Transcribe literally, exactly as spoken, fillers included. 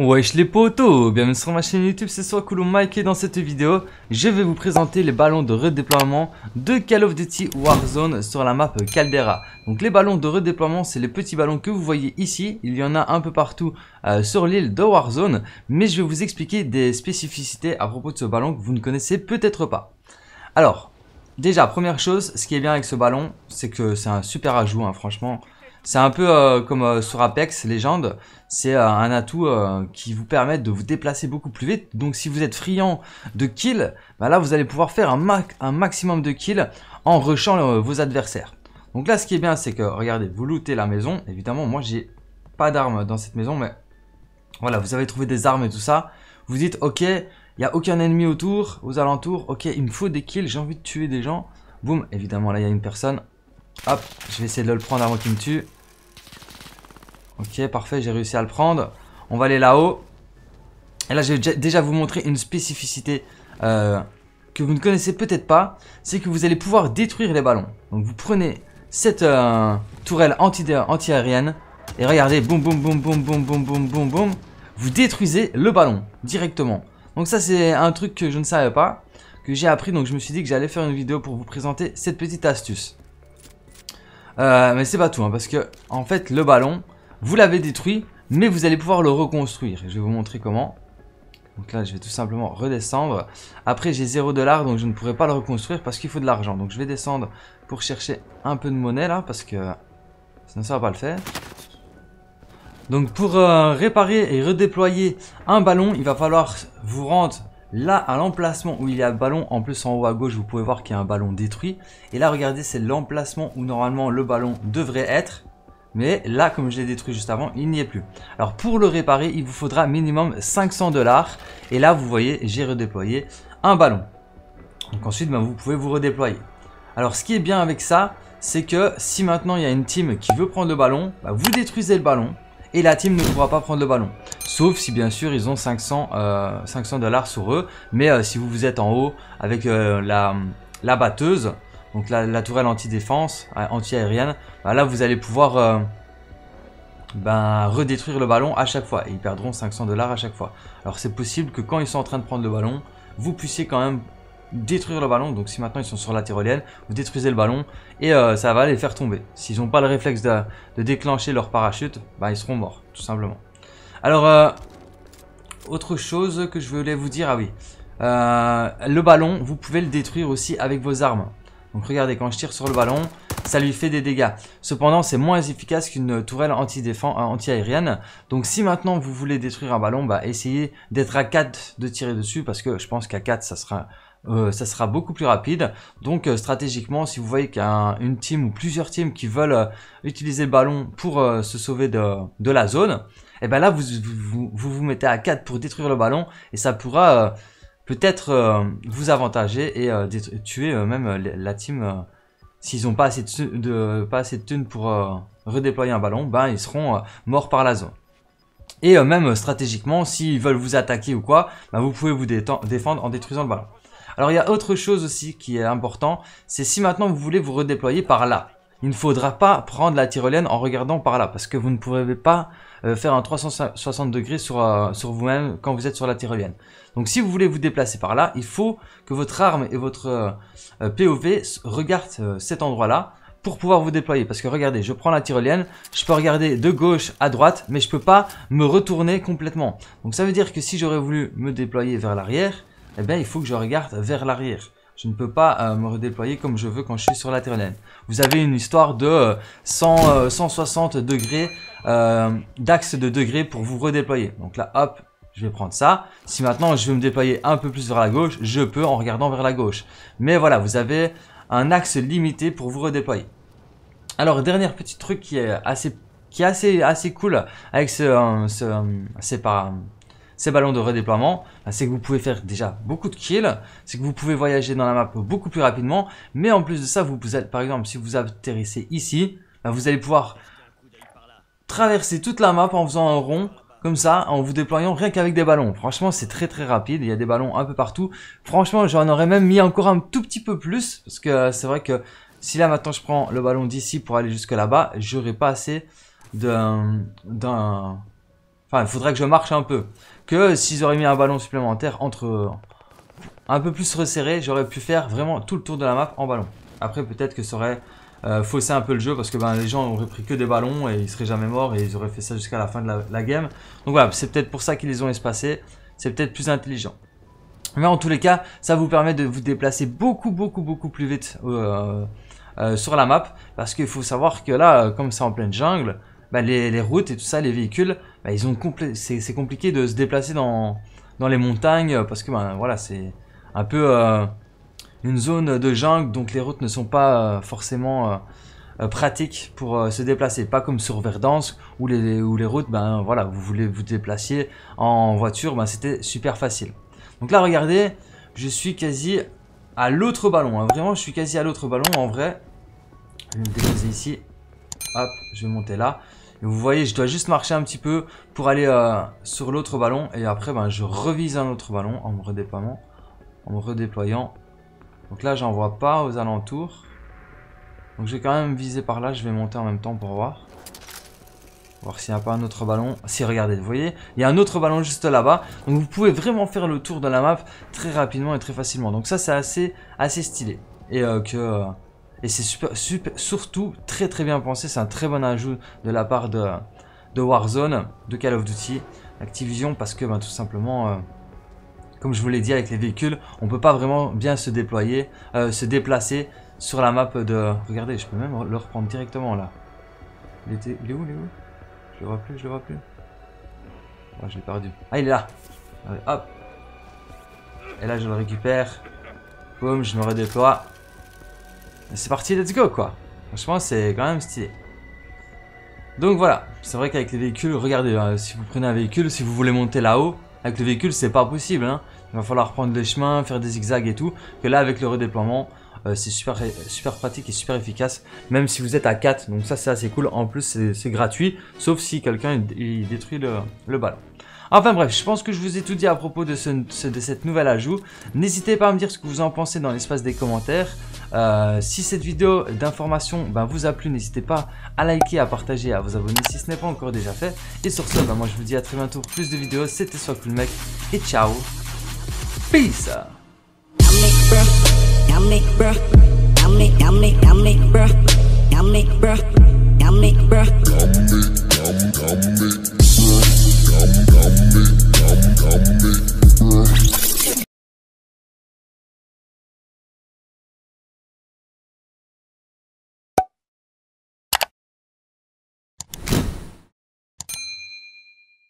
Wesh les potos, bienvenue sur ma chaîne YouTube, c'est Soiscool Mec et dans cette vidéo, je vais vous présenter les ballons de redéploiement de Call of Duty Warzone sur la map Caldera. Donc les ballons de redéploiement, c'est les petits ballons que vous voyez ici, il y en a un peu partout euh, sur l'île de Warzone, mais je vais vous expliquer des spécificités à propos de ce ballon que vous ne connaissez peut-être pas. Alors, déjà première chose, ce qui est bien avec ce ballon, c'est que c'est un super ajout hein, franchement. C'est un peu euh, comme euh, sur Apex, légende, c'est euh, un atout euh, qui vous permet de vous déplacer beaucoup plus vite. Donc si vous êtes friand de kills, bah là vous allez pouvoir faire un, ma un maximum de kills en rushant euh, vos adversaires. Donc là ce qui est bien c'est que, regardez, vous lootez la maison. Évidemment moi j'ai pas d'armes dans cette maison, mais voilà, vous avez trouvé des armes et tout ça. Vous dites ok, il n'y a aucun ennemi autour, aux alentours, ok il me faut des kills, j'ai envie de tuer des gens. Boum, évidemment là il y a une personne. Hop, je vais essayer de le prendre avant qu'il me tue. Ok, parfait, j'ai réussi à le prendre. On va aller là-haut. Et là, je vais déjà vous montrer une spécificité euh, que vous ne connaissez peut-être pas. C'est que vous allez pouvoir détruire les ballons. Donc, vous prenez cette euh, tourelle anti-aérienne. Et regardez, boum, boum, boum, boum, boum, boum, boum, boum, boum. Vous détruisez le ballon directement. Donc, ça, c'est un truc que je ne savais pas, que j'ai appris. Donc, je me suis dit que j'allais faire une vidéo pour vous présenter cette petite astuce. Euh, mais c'est pas tout, hein, parce que, en fait, le ballon... vous l'avez détruit, mais vous allez pouvoir le reconstruire. Je vais vous montrer comment. Donc là, je vais tout simplement redescendre. Après, j'ai zéro dollar, donc je ne pourrai pas le reconstruire parce qu'il faut de l'argent. Donc je vais descendre pour chercher un peu de monnaie là, parce que sinon ça va pas le faire. Donc pour euh, réparer et redéployer un ballon, il va falloir vous rendre là à l'emplacement où il y a le ballon. En plus, en haut à gauche, vous pouvez voir qu'il y a un ballon détruit. Et là, regardez, c'est l'emplacement où normalement le ballon devrait être. Mais là, comme je l'ai détruit juste avant, il n'y est plus. Alors, pour le réparer, il vous faudra minimum cinq cents dollars. Et là, vous voyez, j'ai redéployé un ballon. Donc ensuite, ben, vous pouvez vous redéployer. Alors, ce qui est bien avec ça, c'est que si maintenant, il y a une team qui veut prendre le ballon, ben, vous détruisez le ballon et la team ne pourra pas prendre le ballon. Sauf si, bien sûr, ils ont cinq cents dollars sur eux. Mais euh, si vous vous êtes en haut avec euh, la, la batteuse... donc la, la tourelle anti-défense, anti-aérienne, bah là vous allez pouvoir euh, ben, redétruire le ballon à chaque fois. Et ils perdront cinq cents dollars à chaque fois. Alors c'est possible que quand ils sont en train de prendre le ballon, vous puissiez quand même détruire le ballon. Donc si maintenant ils sont sur la tyrolienne, vous détruisez le ballon et euh, ça va les faire tomber. S'ils n'ont pas le réflexe de, de déclencher leur parachute, bah, ils seront morts tout simplement. Alors euh, autre chose que je voulais vous dire, ah oui, euh, le ballon vous pouvez le détruire aussi avec vos armes. Donc regardez, quand je tire sur le ballon, ça lui fait des dégâts. Cependant, c'est moins efficace qu'une tourelle anti-défense, anti-aérienne. Donc si maintenant vous voulez détruire un ballon, bah, essayez d'être à quatre de tirer dessus. Parce que je pense qu'à quatre, ça sera, euh, ça sera beaucoup plus rapide. Donc euh, stratégiquement, si vous voyez qu'il y a une team ou plusieurs teams qui veulent euh, utiliser le ballon pour euh, se sauver de, de la zone, et bien là, vous vous, vous vous mettez à quatre pour détruire le ballon. Et ça pourra... Euh, peut-être euh, vous avantager et euh, tuer euh, même euh, la team. Euh, S'ils n'ont pas assez de, de, pas assez de thunes pour euh, redéployer un ballon, ben, ils seront euh, morts par la zone. Et euh, même euh, stratégiquement, s'ils veulent vous attaquer ou quoi, ben, vous pouvez vous défendre en détruisant le ballon. Alors il y a autre chose aussi qui est important, c'est si maintenant vous voulez vous redéployer par là. Il ne faudra pas prendre la tyrolienne en regardant par là, parce que vous ne pourrez pas euh, faire un trois cent soixante degrés sur, euh, sur vous-même quand vous êtes sur la tyrolienne. Donc si vous voulez vous déplacer par là, il faut que votre arme et votre euh, P O V regardent euh, cet endroit-là pour pouvoir vous déployer. Parce que regardez, je prends la tyrolienne, je peux regarder de gauche à droite, mais je ne peux pas me retourner complètement. Donc ça veut dire que si j'aurais voulu me déployer vers l'arrière, eh bien il faut que je regarde vers l'arrière. Je ne peux pas euh, me redéployer comme je veux quand je suis sur la tyrolienne. Vous avez une histoire de euh, cent, euh, cent soixante degrés, euh, d'axe de degrés pour vous redéployer. Donc là, hop, je vais prendre ça. Si maintenant je veux me déployer un peu plus vers la gauche, je peux en regardant vers la gauche. Mais voilà, vous avez un axe limité pour vous redéployer. Alors, dernier petit truc qui est assez, qui est assez, assez cool avec ce, euh, ce euh, c'est pas... ces ballons de redéploiement, c'est que vous pouvez faire déjà beaucoup de kills, c'est que vous pouvez voyager dans la map beaucoup plus rapidement, mais en plus de ça, vous, vous êtes, par exemple, si vous atterrissez ici, vous allez pouvoir traverser toute la map en faisant un rond, comme ça, en vous déployant rien qu'avec des ballons. Franchement, c'est très très rapide, il y a des ballons un peu partout. Franchement, j'en aurais même mis encore un tout petit peu plus, parce que c'est vrai que si là maintenant je prends le ballon d'ici pour aller jusque là-bas, j'aurais pas assez d'un... Enfin, il faudrait que je marche un peu. Que s'ils auraient mis un ballon supplémentaire entre... un peu plus resserré, j'aurais pu faire vraiment tout le tour de la map en ballon. Après, peut-être que ça aurait euh, faussé un peu le jeu parce que ben, les gens auraient pris que des ballons et ils seraient jamais morts et ils auraient fait ça jusqu'à la fin de la, la game. Donc voilà, c'est peut-être pour ça qu'ils les ont espacés. C'est peut-être plus intelligent. Mais en tous les cas, ça vous permet de vous déplacer beaucoup, beaucoup, beaucoup plus vite euh, euh, sur la map. Parce qu'il faut savoir que là, comme c'est en pleine jungle, bah les, les routes et tout ça, les véhicules, bah ils ont compl- c'est, c'est compliqué de se déplacer dans, dans les montagnes. Parce que bah, voilà, c'est un peu euh, une zone de jungle. Donc les routes ne sont pas euh, forcément... Euh, pratique pour euh, se déplacer, pas comme sur Verdansk où les, où les routes, ben voilà, vous voulez vous déplacer en voiture, ben c'était super facile. Donc là regardez, je suis quasi à l'autre ballon, hein. Vraiment je suis quasi à l'autre ballon en vrai. Je vais me déposer ici, hop, je vais monter là. Et vous voyez, je dois juste marcher un petit peu pour aller euh, sur l'autre ballon et après ben je revise un autre ballon en me redéployant, en me redéployant. Donc là j'en vois pas aux alentours. Donc je vais quand même viser par là, je vais monter en même temps pour voir. Voir s'il n'y a pas un autre ballon. Si, regardez, vous voyez, il y a un autre ballon juste là-bas. Donc vous pouvez vraiment faire le tour de la map très rapidement et très facilement. Donc ça, c'est assez, assez stylé. Et, euh, que, et c'est super, super, surtout très très bien pensé. C'est un très bon ajout de la part de, de Warzone, de Call of Duty, Activision. Parce que ben, tout simplement... Euh, comme je vous l'ai dit avec les véhicules, on ne peut pas vraiment bien se déployer, euh, se déplacer sur la map de... Regardez, je peux même le reprendre directement là. Il était... Il est où, il est où? Je le vois plus, je le vois plus. Oh, je l'ai perdu. Ah, il est là. Allez, hop. Et là, je le récupère. Boum, je me redéploie. Et c'est parti, let's go quoi. Franchement, c'est quand même stylé. Donc voilà, c'est vrai qu'avec les véhicules, regardez, euh, si vous prenez un véhicule, si vous voulez monter là-haut, avec le véhicule, c'est pas possible, hein. Il va falloir prendre les chemins, faire des zigzags et tout. Que là, avec le redéploiement, euh, c'est super, super pratique et super efficace. Même si vous êtes à quatre, donc ça, c'est assez cool. En plus, c'est gratuit, sauf si quelqu'un il, il détruit le, le ballon. Enfin bref, je pense que je vous ai tout dit à propos de, ce, de cette nouvelle ajout. N'hésitez pas à me dire ce que vous en pensez dans l'espace des commentaires. Euh, si cette vidéo d'information ben, vous a plu, n'hésitez pas à liker, à partager, à vous abonner si ce n'est pas encore déjà fait. Et sur ce, ben, moi je vous dis à très bientôt pour plus de vidéos. C'était Soiscool Mec et ciao. Peace.